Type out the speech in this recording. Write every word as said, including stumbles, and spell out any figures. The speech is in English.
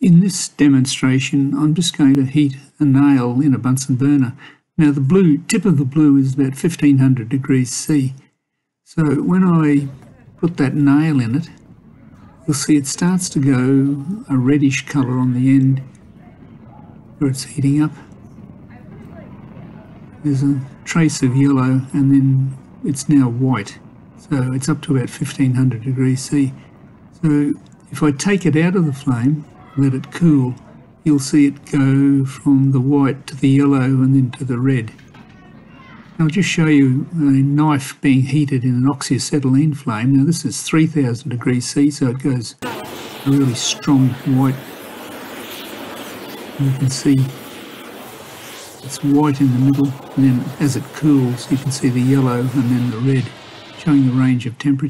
In this demonstration, I'm just going to heat a nail in a Bunsen burner. Now the blue, tip of the blue is about fifteen hundred degrees C. So when I put that nail in it, you'll see it starts to go a reddish colour on the end where it's heating up. There's a trace of yellow and then it's now white. So it's up to about fifteen hundred degrees C. So if I take it out of the flame, let it cool, you'll see it go from the white to the yellow and then to the red. I'll just show you a knife being heated in an oxyacetylene flame. Now this is three thousand degrees C, so it goes a really strong white. You can see it's white in the middle, and then as it cools you can see the yellow and then the red, showing the range of temperature.